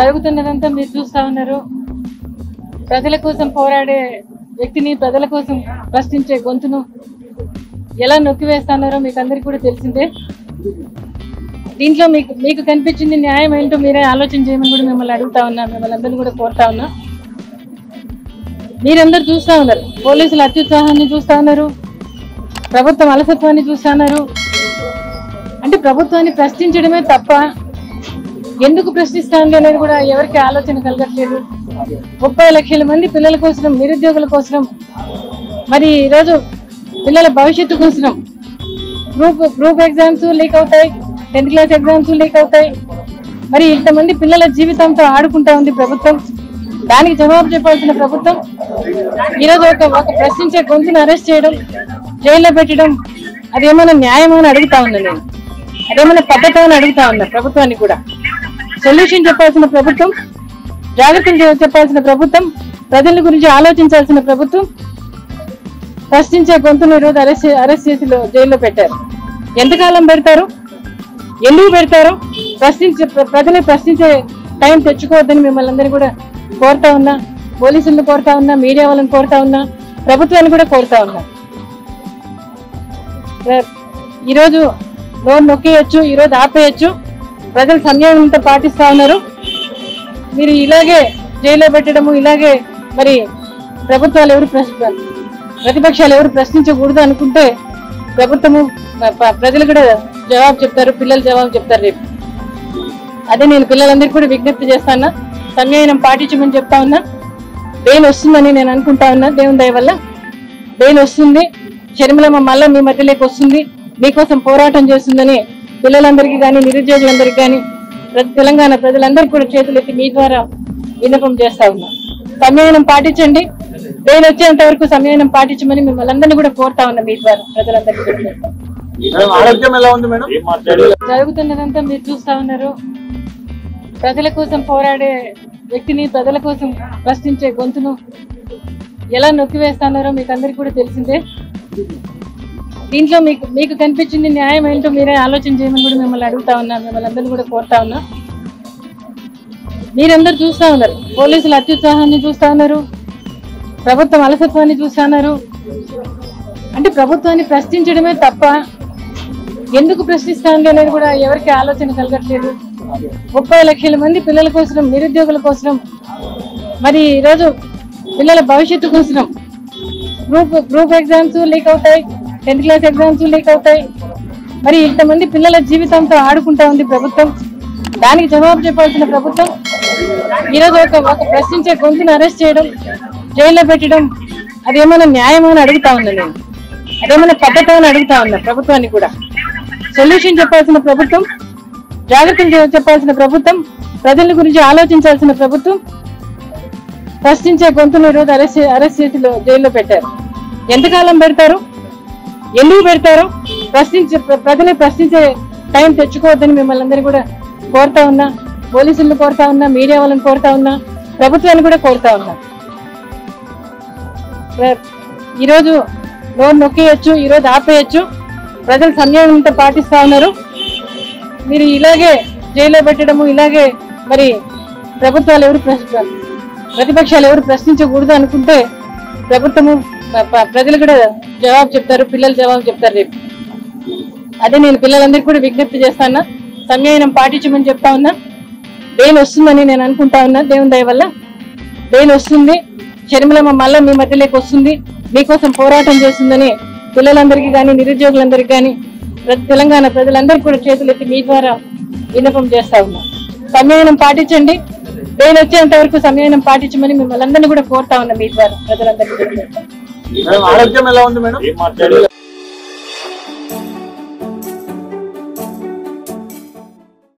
జరుగుతున్నదంతా మీరు చూస్తా ఉన్నారు ప్రజల కోసం పోరాడే వ్యక్తిని ప్రజల కోసం ప్రశ్నించే గొంతును ఎలా నొక్కివేస్తారో మీకు అందరికీ కూడా తెలిసిందే దీంట్లో మీకు కనిపించింది న్యాయం ఏంటో మీరే ఆలోచన చేయమని కూడా మిమ్మల్ని అడుగుతా ఉన్నాను మిమ్మల్ని కూడా కోరుతా ఉన్నా మీరందరూ చూస్తా ఉన్నారు పోలీసుల అత్యుత్సాహాన్ని చూస్తా ఉన్నారు ప్రభుత్వం అలసత్వాన్ని చూస్తా ఉన్నారు అంటే ప్రభుత్వాన్ని ప్రశ్నించడమే తప్ప ఎందుకు ప్రశ్నిస్తాంది అనేది కూడా ఎవరికి ఆలోచన కలగట్లేదు 30 లక్షల మంది పిల్లల కోసం నిరుద్యోగుల కోసం మరి ఈ రోజు పిల్లల భవిష్యత్తు కోసం గ్రూప్ ఎగ్జామ్స్ లీక్ అవుతాయి 10th క్లాస్ ఎగ్జామ్స్ లీక్ అవుతాయి మరి ఇంతమంది పిల్లల జీవితంతో ఆడుకుంటా ఉంది ప్రభుత్వం దానికి జవాబు చెప్పాల్సిన ప్రభుత్వం ఈ రోజు ఒక ప్రశ్నించే గొంతును అరెస్ట్ చేయడం జైల్లో పెట్టడం అదేమైనా న్యాయమా అని అడుగుతా ఉన్నా నేను అదేమైనా పద్ధతి అని అడుగుతా ఉన్నా ప్రభుత్వానికి కూడా సొల్యూషన్ చెప్పాల్సిన ప్రభుత్వం జాగ్రత్తలు చెప్పాల్సిన ప్రభుత్వం ప్రజల గురించి ఆలోచించాల్సిన ప్రభుత్వం ప్రశ్నించే గొంతును ఈరోజు అరెస్ట్ చేసి జైల్లో పెట్టారు ఎంతకాలం పెడతారు ఎందుకు పెడతారు ప్రజలు ప్రశ్నించే టైం తెచ్చుకోవద్దని మిమ్మల్ని అందరినీ కూడా కోరుతా ఉన్నా పోలీసులను కోరుతా ఉన్నా మీడియా వాళ్ళని కోరుతా ఉన్నా ప్రభుత్వాన్ని కూడా కోరుతా ఉన్నా ఈరోజు నోరు నొక్కేయచ్చు ఈరోజు ఆపేయచ్చు ప్రజలు సంయమనంతో పాటిస్తా ఉన్నారు మీరు ఇలాగే జైల్లో పెట్టడము ఇలాగే మరి ప్రభుత్వాలు ఎవరు ప్రతిపక్షాలు ఎవరు ప్రశ్నించకూడదు అనుకుంటే ప్రభుత్వము ప్రజలు కూడా జవాబు చెప్తారు పిల్లలు జవాబు చెప్తారు రేపు అదే నేను పిల్లలందరికీ కూడా విజ్ఞప్తి చేస్తాను సంయమనం పాటించమని చెప్తా ఉన్నా బెయిల్ వస్తుందని నేను అనుకుంటా ఉన్నా దేవుని దయ వల్ల బెయిల్ వస్తుంది శర్మిలమ్మ మళ్ళీ మీ మధ్యలోకి వస్తుంది మీకోసం పోరాటం చేస్తుందని పిల్లలందరికీ కానీ నిరుద్యోగులందరికీ కానీ తెలంగాణ ప్రజలందరికీ కూడా చేతులెత్తి మీ ద్వారా విన్నపం చేస్తా ఉన్నా సంయమనం పాటించండి బెయిల్ వచ్చేంత వరకు సంయమనం పాటించమని మిమ్మల్ని అందరినీ కూడా కోరుతా ఉన్నా మీ ద్వారా ప్రజలందరికీ జరుగుతున్నదంతా మీరు చూస్తా ఉన్నారు ప్రజల కోసం పోరాడే వ్యక్తిని ప్రజల కోసం ప్రశ్నించే గొంతును ఎలా నొక్కివేస్తారో మీకు అందరికీ కూడా తెలిసిందే దీంట్లో మీకు కనిపించింది న్యాయం ఏంటో మీరే ఆలోచన చేయమని కూడా మిమ్మల్ని అడుగుతా ఉన్నా మిమ్మల్ని అందరినీ కూడా కోరుతా ఉన్నా మీరందరూ చూస్తా ఉన్నారు పోలీసుల అత్యుత్సాహాన్ని చూస్తా ఉన్నారు ప్రభుత్వం అలసత్వాన్ని చూస్తా ఉన్నారు అంటే ప్రభుత్వాన్ని ప్రశ్నించడమే తప్ప ఎందుకు ప్రశ్నిస్తాంది అనేది కూడా ఎవరికి ఆలోచన కలగట్లేదు 30 లక్షల మంది పిల్లల కోసం నిరుద్యోగుల కోసం మరి ఈరోజు పిల్లల భవిష్యత్తు కోసం గ్రూప్ ఎగ్జామ్స్ లీక్ అవుతాయి 10th క్లాస్ ఎగ్జామ్స్ లీక్ అవుతాయి మరి ఇంతమంది పిల్లల జీవితంతో ఆడుకుంటా ఉంది ప్రభుత్వం దానికి జవాబు చెప్పాల్సిన ప్రభుత్వం ఈరోజు ఒక ప్రశ్నించే గొంతును అరెస్ట్ చేయడం జైల్లో పెట్టడం అదేమైనా న్యాయమా అని అడుగుతా ఉన్నా నేను అదేమైనా పద్ధతి అని అడుగుతా ఉన్నా ప్రభుత్వాన్ని కూడా సొల్యూషన్ చెప్పాల్సిన ప్రభుత్వం జాగ్రత్తలు చెప్పాల్సిన ప్రభుత్వం ప్రజల గురించి ఆలోచించాల్సిన ప్రభుత్వం ప్రశ్నించే గొంతును ఈరోజు అరెస్ట్ చేసి జైల్లో పెట్టారు ఎంతకాలం పెడతారు ఎందుకు పెడతారు ప్రజలు ప్రశ్నించే టైం తెచ్చుకోవద్దని మిమ్మల్ని అందరినీ కూడా కోరుతా ఉన్నా పోలీసులను కోరుతా ఉన్నా మీడియా వాళ్ళని కోరుతా ఉన్నా ప్రభుత్వాన్ని కూడా కోరుతా ఉన్నా ఈరోజు నోరు నొక్కేయచ్చు ఈరోజు ఆపేయచ్చు ప్రజలు సంయమనంతో పాటిస్తా ఉన్నారు మీరు ఇలాగే జైల్లో పెట్టడము ఇలాగే మరి ప్రభుత్వాలు ఎవరు ప్రతిపక్షాలు ఎవరు ప్రశ్నించకూడదు అనుకుంటే ప్రభుత్వము ప్రజలు కూడా జవాబు చెప్తారు పిల్లలు జవాబు చెప్తారు రేపు అదే నేను పిల్లలందరికీ కూడా విజ్ఞప్తి చేస్తాను సంయమనం పాటించమని చెప్తా ఉన్నా బెయిల్ వస్తుందని నేను అనుకుంటా ఉన్నా దేవుని దయ వల్ల బెయిల్ వస్తుంది శర్మిలమ్మ మళ్ళీ మీ మధ్యలోకి వస్తుంది మీకోసం పోరాటం చేస్తుందని పిల్లలందరికీ కానీ నిరుద్యోగులందరికీ కానీ తెలంగాణ ప్రజలందరికీ కూడా చేతులెత్తి మీ ద్వారా విన్నపం చేస్తా ఉన్నా సంయమనం పాటించండి బెయిల్ వచ్చేంత వరకు సంయమనం పాటించమని మిమ్మల్ని అందరినీ కూడా కోరుతా ఉన్నా మీ ద్వారా ప్రజలందరికీ ఆరోగ్యం ఎలా ఉంది మేడం?